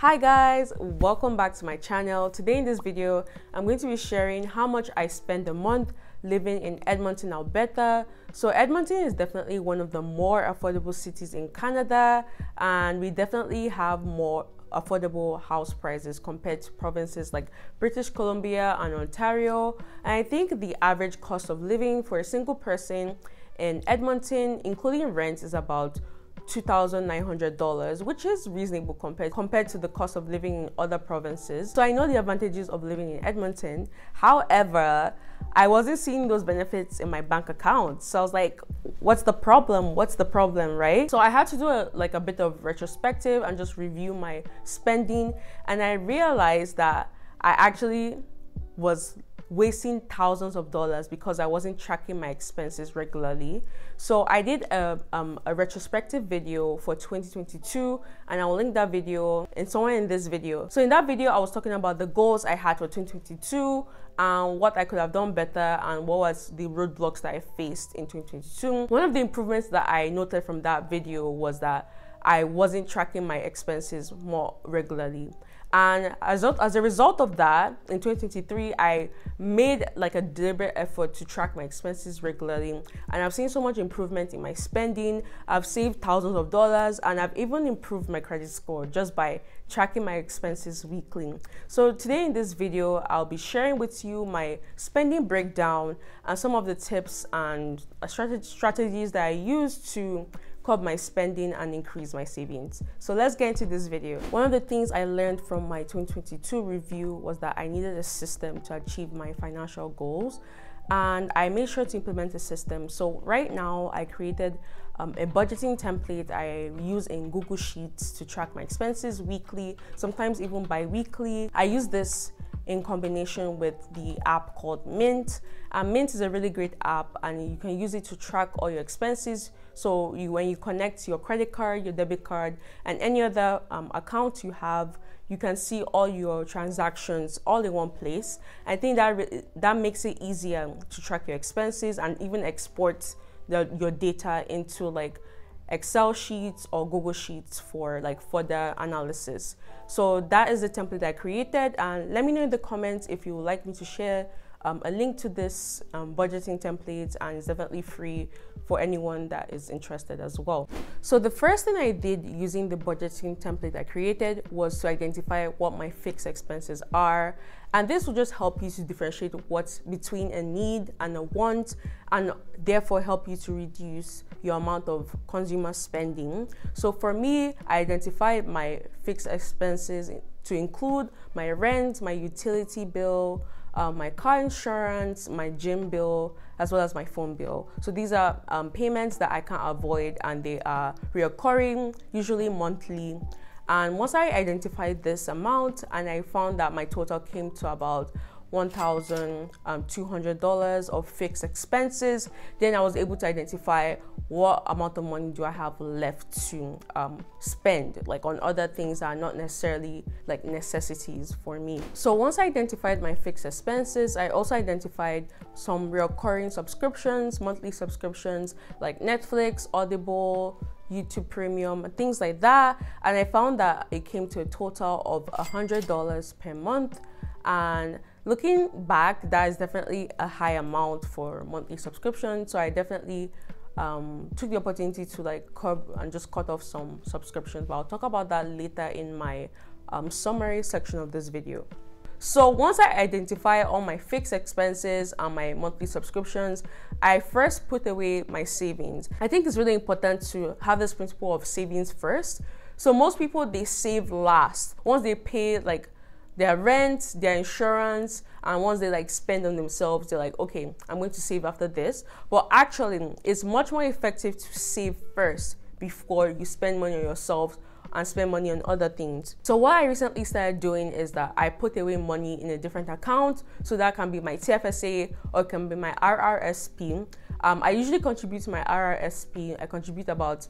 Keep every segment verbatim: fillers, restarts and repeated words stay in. Hi guys, welcome back to my channel. Today in this video, I'm going to be sharing how much I spend a month living in Edmonton, Alberta. So Edmonton is definitely one of the more affordable cities in Canada, and we definitely have more affordable house prices compared to provinces like British Columbia and Ontario. And I think the average cost of living for a single person in Edmonton, including rent, is about two thousand nine hundred dollars, which is reasonable compared compared to the cost of living in other provinces. So I know the advantages of living in Edmonton. However, I wasn't seeing those benefits in my bank account. So I was like, what's the problem? What's the problem, right? So I had to do a, like a bit of retrospective and just review my spending. And I realized that I actually was wasting thousands of dollars because I wasn't tracking my expenses regularly. So I did a, um, a retrospective video for twenty twenty-two, and I'll link that video in somewhere in this video. So in that video, I was talking about the goals I had for twenty twenty-two and what I could have done better and what was the roadblocks that I faced in twenty twenty-two. One of the improvements that I noted from that video was that I wasn't tracking my expenses more regularly. And as a, as a result of that, in twenty twenty-three, I made like a deliberate effort to track my expenses regularly. And I've seen so much improvement in my spending. I've saved thousands of dollars, and I've even improved my credit score just by tracking my expenses weekly. So today in this video, I'll be sharing with you my spending breakdown and some of the tips and strategies that I use to curb my spending and increase my savings. So let's get into this video. One of the things I learned from my twenty twenty-two review was that I needed a system to achieve my financial goals, and I made sure to implement a system. So right now I created um, a budgeting template I use in Google Sheets to track my expenses weekly, sometimes even bi-weekly. I use this in combination with the app called Mint. And Mint is a really great app, and you can use it to track all your expenses. So you, when you connect your credit card, your debit card, and any other um, account you have, you can see all your transactions all in one place. I think that that makes it easier to track your expenses and even export the, your data into like Excel sheets or Google Sheets for like further analysis. So that is the template I created, and let me know in the comments if you would like me to share um, a link to this um, budgeting template, and it's definitely free for anyone that is interested as well. So the first thing I did using the budgeting template I created was to identify what my fixed expenses are, and this will just help you to differentiate what's between a need and a want, and therefore help you to reduce your amount of consumer spending. So for me, I identified my fixed expenses to include my rent, my utility bill, Uh, my car insurance, my gym bill, as well as my phone bill. So these are um, payments that I can't avoid, and they are reoccurring, usually monthly. And once I identified this amount, and I found that my total came to about one thousand two hundred dollars of fixed expenses, then I was able to identify what amount of money do I have left to um, spend, like on other things that are not necessarily like necessities for me. So once I identified my fixed expenses, I also identified some recurring subscriptions, monthly subscriptions like Netflix, Audible, YouTube Premium, things like that. And I found that it came to a total of one hundred dollars per month. And looking back, that is definitely a high amount for monthly subscription. So I definitely um, took the opportunity to like curb and just cut off some subscriptions, but I'll talk about that later in my um, summary section of this video. So once I identify all my fixed expenses and my monthly subscriptions, I first put away my savings. I think it's really important to have this principle of savings first. So most people, they save last. Once they pay like their rent, their insurance, and once they like spend on themselves, they're like, okay, I'm going to save after this. But actually, it's much more effective to save first before you spend money on yourself and spend money on other things. So what I recently started doing is that I put away money in a different account. So that can be my T F S A, or it can be my R R S P. Um, I usually contribute to my R R S P. I contribute about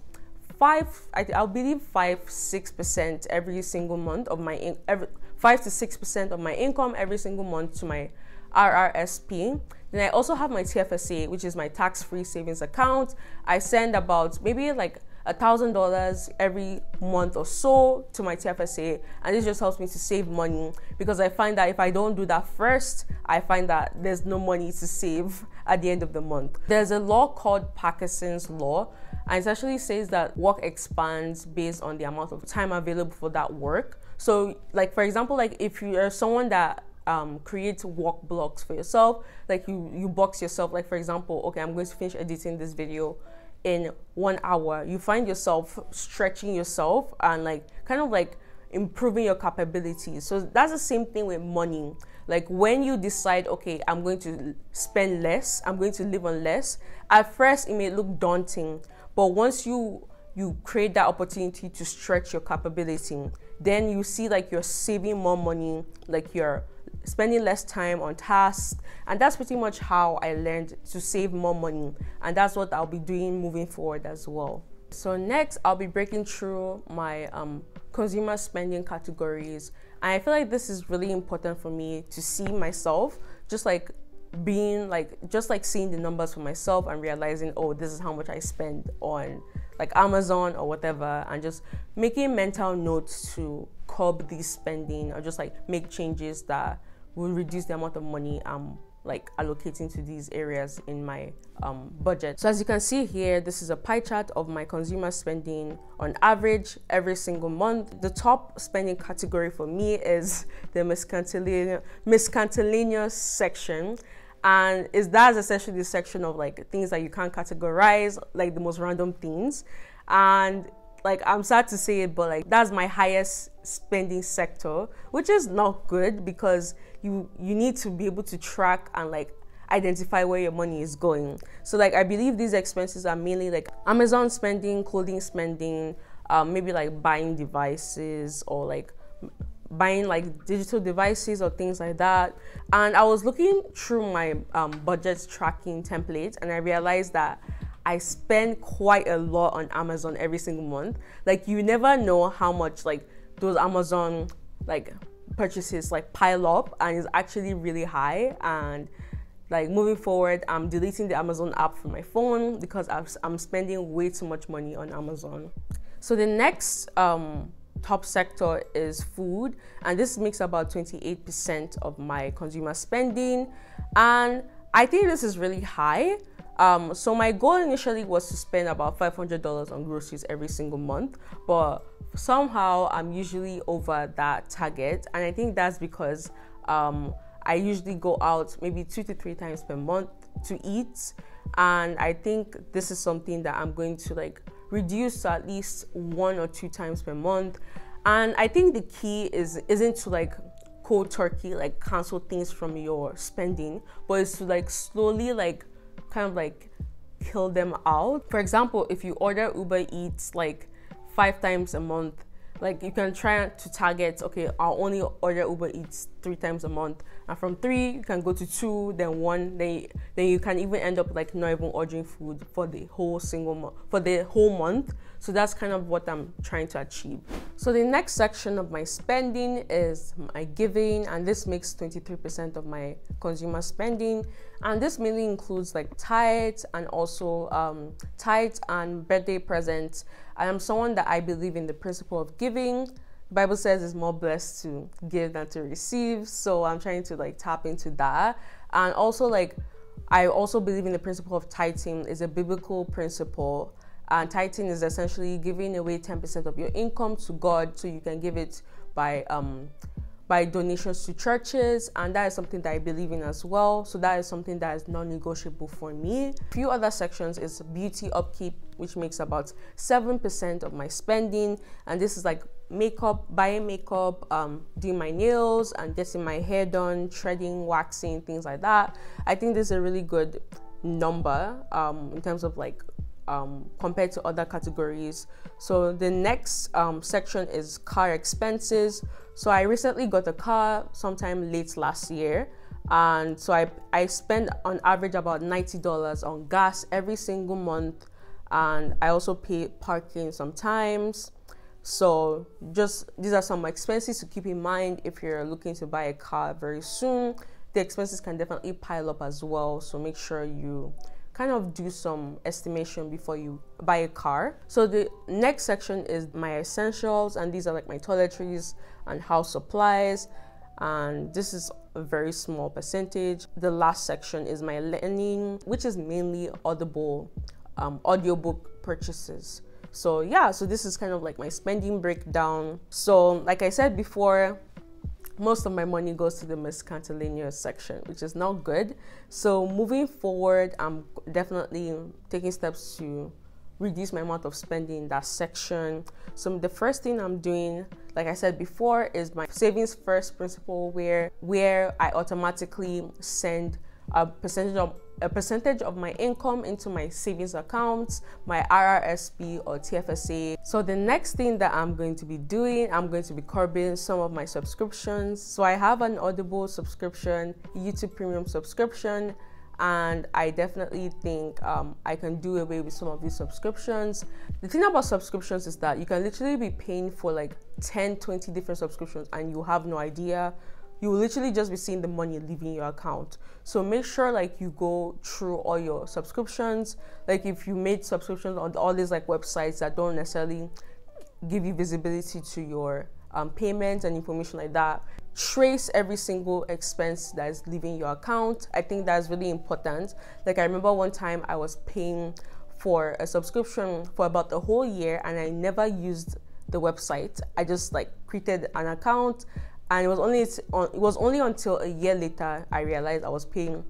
five, I, I believe five, six percent every single month of my in, every, five to six percent of my income every single month to my R R S P. Then I also have my T F S A, which is my tax-free savings account. I send about maybe like a thousand dollars every month or so to my T F S A, and this just helps me to save money, because I find that if I don't do that first, I find that there's no money to save at the end of the month. There's a law called Parkinson's law, and it actually says that work expands based on the amount of time available for that work. So like, for example, like if you are someone that Um, create work blocks for yourself, like you you box yourself, like for example, okay, I'm going to finish editing this video in one hour, you find yourself stretching yourself and like kind of like improving your capabilities. So that's the same thing with money. Like when you decide, okay, I'm going to spend less, I'm going to live on less, at first it may look daunting, but once you you create that opportunity to stretch your capability, then you see like you're saving more money, like you're spending less time on tasks. And that's pretty much how I learned to save more money, and that's what I'll be doing moving forward as well. So next, I'll be breaking through my um, consumer spending categories, and I feel like this is really important for me to see myself, just like being like, just like seeing the numbers for myself and realizing, oh, this is how much I spend on like Amazon or whatever, and just making mental notes to curb these spending, or just like make changes that will reduce the amount of money I'm like allocating to these areas in my um, budget. So as you can see here, this is a pie chart of my consumer spending on average every single month. The top spending category for me is the miscellaneous, miscellaneous section. And is that's essentially the section of like things that you can't categorize, like the most random things. And like, I'm sad to say it, but like that's my highest spending sector, which is not good, because you you need to be able to track and like identify where your money is going. So like I believe these expenses are mainly like Amazon spending, clothing spending, um, maybe like buying devices or like buying like digital devices or things like that. And I was looking through my um, budget tracking template, and I realized that I spend quite a lot on Amazon every single month. Like you never know how much like those Amazon like purchases like pile up, and it's actually really high. And like moving forward, I'm deleting the Amazon app from my phone because I've, I'm spending way too much money on Amazon. So the next um, top sector is food, and this makes about twenty-eight percent of my consumer spending, and I think this is really high. Um, so my goal initially was to spend about five hundred dollars on groceries every single month, but somehow I'm usually over that target, and I think that's because um, I usually go out maybe two to three times per month to eat, and I think this is something that I'm going to like reduce to at least one or two times per month. And I think the key is isn't to like cold turkey like cancel things from your spending, but it's to like slowly like kind of like kill them out. For example, if you order Uber Eats like five times a month, like you can try to target, okay, I'll only order Uber Eats three times a month, and from three you can go to two, then one, then then you can even end up like not even ordering food for the whole single month, for the whole month. So that's kind of what I'm trying to achieve. So the next section of my spending is my giving, and this makes twenty-three percent of my consumer spending, and this mainly includes like tithes and also um, tithes and birthday presents. I am someone that I believe in the principle of giving. The Bible says it's more blessed to give than to receive, so I'm trying to like tap into that. And also like I also believe in the principle of tithing. It's a biblical principle, and tithing is essentially giving away ten percent of your income to God. So you can give it by um by donations to churches, and that is something that I believe in as well. So that is something that is non-negotiable for me. A few other sections is beauty upkeep, which makes about seven percent of my spending, and this is like makeup, buying makeup, um, doing my nails and getting my hair done, threading, waxing, things like that. I think this is a really good number um, in terms of like Um, compared to other categories. So the next um, section is car expenses. So I recently got a car sometime late last year, and so I, I spend on average about ninety dollars on gas every single month, and I also pay parking sometimes. So just these are some expenses to keep in mind if you're looking to buy a car very soon. The expenses can definitely pile up as well, so make sure you kind of do some estimation before you buy a car. So the next section is my essentials, and these are like my toiletries and house supplies, and this is a very small percentage. The last section is my learning, which is mainly audible um, audiobook purchases. So yeah, so this is kind of like my spending breakdown. So like I said before, most of my money goes to the miscellaneous section, which is not good. So moving forward, I'm definitely taking steps to reduce my amount of spending in that section. So the first thing I'm doing, like I said before, is my savings first principle, where where I automatically send a percentage of a percentage of my income into my savings accounts, my R R S P or T F S A. So the next thing that I'm going to be doing, I'm going to be curbing some of my subscriptions. So I have an Audible subscription, YouTube Premium subscription, and I definitely think um, I can do away with some of these subscriptions. The thing about subscriptions is that you can literally be paying for like ten, twenty different subscriptions and you have no idea. You will literally just be seeing the money leaving your account. So make sure like you go through all your subscriptions. Like if you made subscriptions on all these like websites that don't necessarily give you visibility to your um, payments and information like that, trace every single expense that is leaving your account. I think that's really important. Like I remember one time I was paying for a subscription for about the whole year and I never used the website. I just like created an account. And it was only it was only until a year later I realized I was paying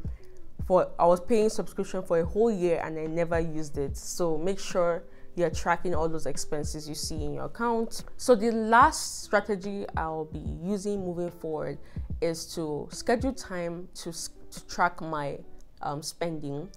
for I was paying subscription for a whole year and I never used it. So make sure you're tracking all those expenses you see in your account. So the last strategy I'll be using moving forward is to schedule time to, to track my um, spending.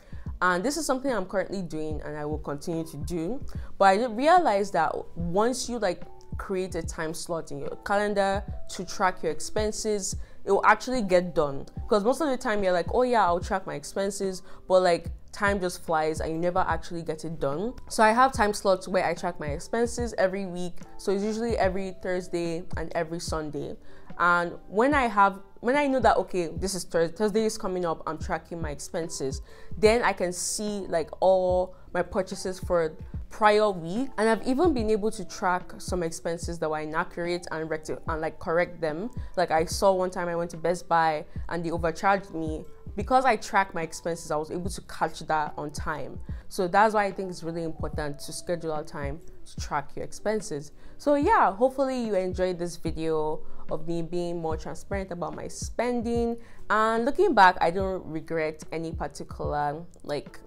And this is something I'm currently doing and I will continue to do. But I realized that once you like create a time slot in your calendar to track your expenses, it will actually get done. Because most of the time you're like, oh yeah, I'll track my expenses, but like time just flies and you never actually get it done. So I have time slots where I track my expenses every week. So it's usually every Thursday and every Sunday. And when I have when I know that, okay, this is Thursday, Thursday is coming up, I'm tracking my expenses, then I can see like all my purchases for prior week. And I've even been able to track some expenses that were inaccurate and recti and like correct them. Like I saw one time I went to Best Buy and they overcharged me. Because I tracked my expenses, I was able to catch that on time. So that's why I think it's really important to schedule out time to track your expenses. So yeah, hopefully you enjoyed this video of me being more transparent about my spending. And looking back, I don't regret any particular like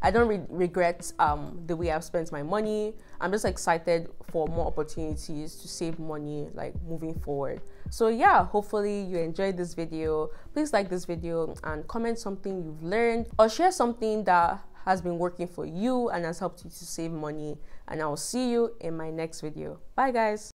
I don't re regret um, the way I've spent my money. I'm just excited for more opportunities to save money like moving forward. So yeah, hopefully you enjoyed this video. Please like this video and comment something you've learned or share something that has been working for you and has helped you to save money. And I will see you in my next video. Bye guys.